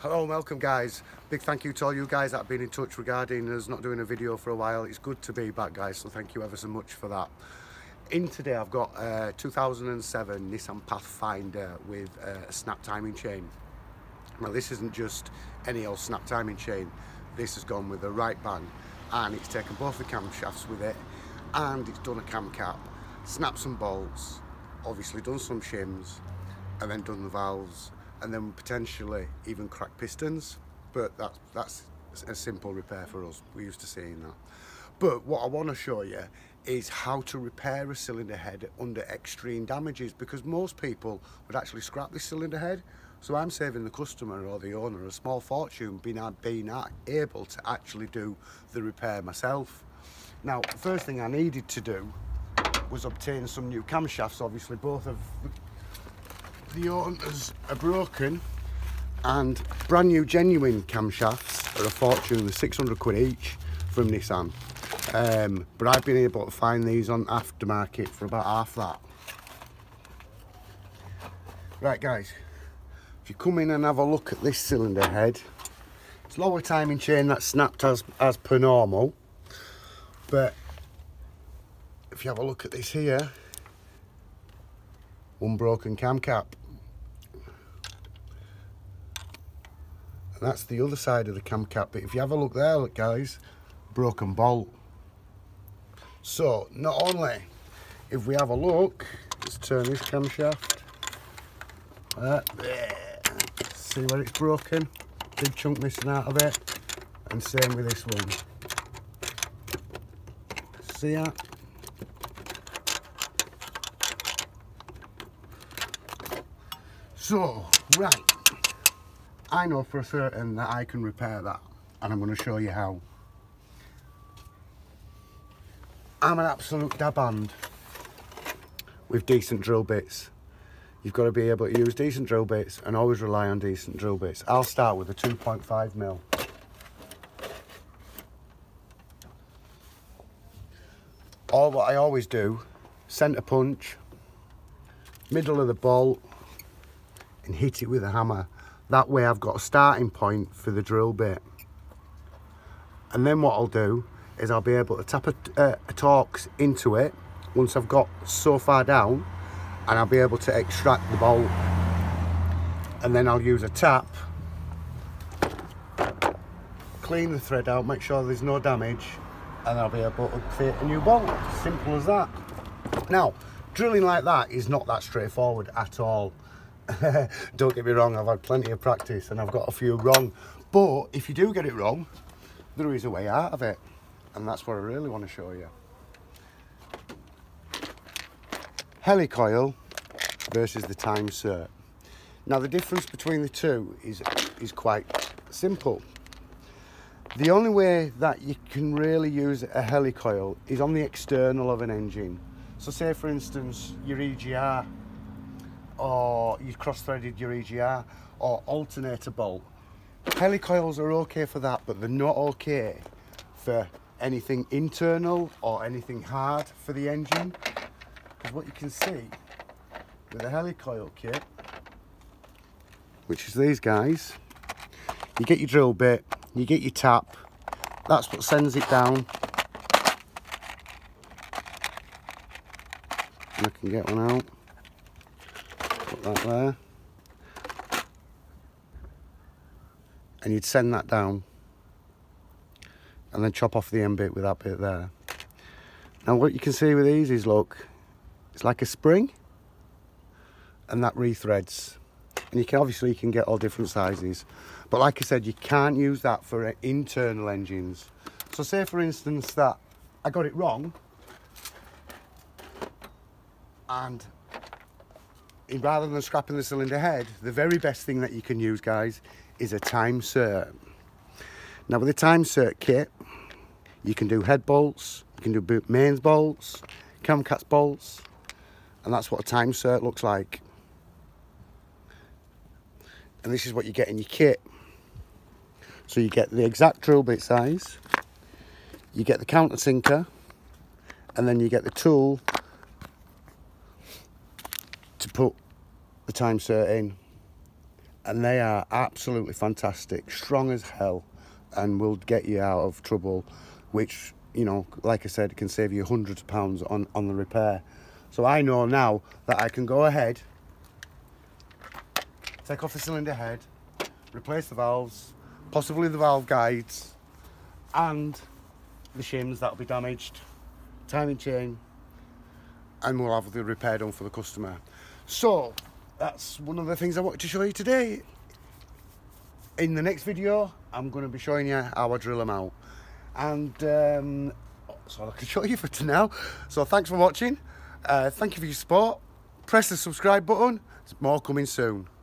Hello and welcome, guys. Big thank you to all you guys that have been in touch regarding us not doing a video for a while. It's good to be back, guys, so thank you ever so much for that. In today I've got a 2007 Nissan Pathfinder with a snap timing chain. Now this isn't just any old snap timing chain, this has gone with a right band, and it's taken both the camshafts with it, and it's done a cam cap, snapped some bolts, obviously done some shims, and then done the valves, and then potentially even cracked pistons. But that's a simple repair for us, we're used to seeing that. But what I want to show you is how to repair a cylinder head under extreme damages, because most people would actually scrap this cylinder head. So I'm saving the customer or the owner a small fortune being able to actually do the repair myself. Now the first thing I needed to do was obtain some new camshafts. Obviously both of the owners are broken, and brand new genuine camshafts are a fortune. They're 600 quid each from Nissan, but I've been able to find these on aftermarket for about half that. Right, guys, if you come in and have a look at this cylinder head, it's lower timing chain that's snapped as per normal. But if you have a look at this here, one broken cam cap, and that's the other side of the cam cap. But if you have a look there, look, guys, broken bolt. So not only, if we have a look, let's turn this camshaft, see where it's broken, big chunk missing out of it, and same with this one, see that? So, right, I know for certain that I can repair that, and I'm going to show you how. I'm an absolute dab hand with decent drill bits. You've got to be able to use decent drill bits and always rely on decent drill bits. I'll start with a 2.5 mil. All what I always do, centre punch, middle of the bolt, and hit it with a hammer. That way I've got a starting point for the drill bit. And then what I'll do is I'll be able to tap a Torx into it once I've got so far down, and I'll be able to extract the bolt. And then I'll use a tap, clean the thread out, make sure there's no damage, and I'll be able to create a new bolt. Simple as that. Now, drilling like that is not that straightforward at all. Don't get me wrong, I've had plenty of practice and I've got a few wrong, but if you do get it wrong, there is a way out of it, and that's what I really want to show you. Helicoil versus the Timesert. Now the difference between the two is quite simple. The only way that you can really use a helicoil is on the external of an engine. So say for instance your EGR, or you've cross-threaded your EGR or alternator bolt. Helicoils are okay for that, but they're not okay for anything internal or anything hard for the engine. Because what you can see with a helicoil kit, which is these guys, you get your drill bit, you get your tap, that's what sends it down. And I can get one out. Put that there, and you'd send that down and then chop off the end bit with that bit there. Now what you can see with these is, look, it's like a spring, and that rethreads, and you can get all different sizes, but like I said, you can't use that for internal engines. So say for instance that I got it wrong, and rather than scrapping the cylinder head, the very best thing that you can use, guys, is a Timesert. Now with a Timesert kit, you can do head bolts, you can do mains bolts, camcats bolts, and that's what a Timesert looks like. And this is what you get in your kit. So you get the exact drill bit size, you get the countersinker, and then you get the tool to put the Timesert in, and they are absolutely fantastic, strong as hell, and will get you out of trouble, which, you know, like I said, can save you hundreds of pounds on the repair. So I know now that I can go ahead, take off the cylinder head, replace the valves, possibly the valve guides, and the shims that'll be damaged, timing chain, and we'll have the repair done for the customer. So that's one of the things I wanted to show you today. In the next video, I'm going to be showing you how I drill them out, and that's all I can show you for now. So thanks for watching, thank you for your support. Press the subscribe button, there's more coming soon.